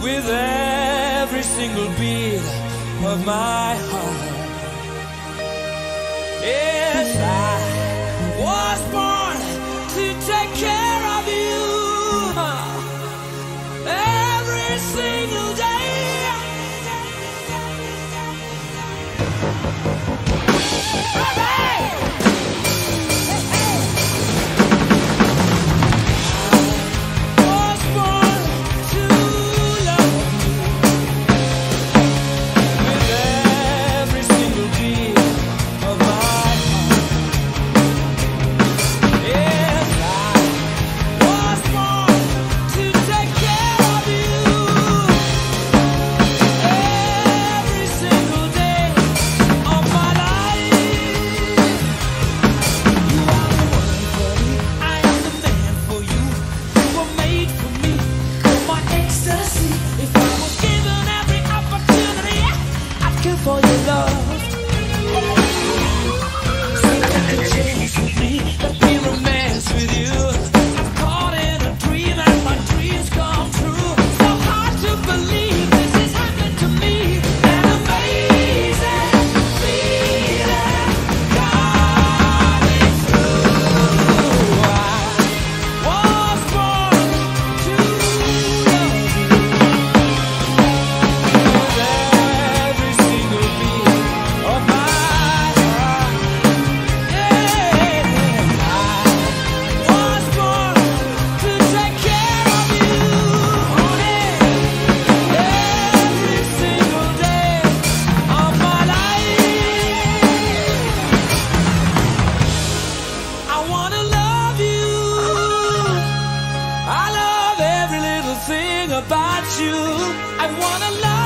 With every single beat of my heart, yes, I was born to take care of you. Every single day. About you, I wanna love.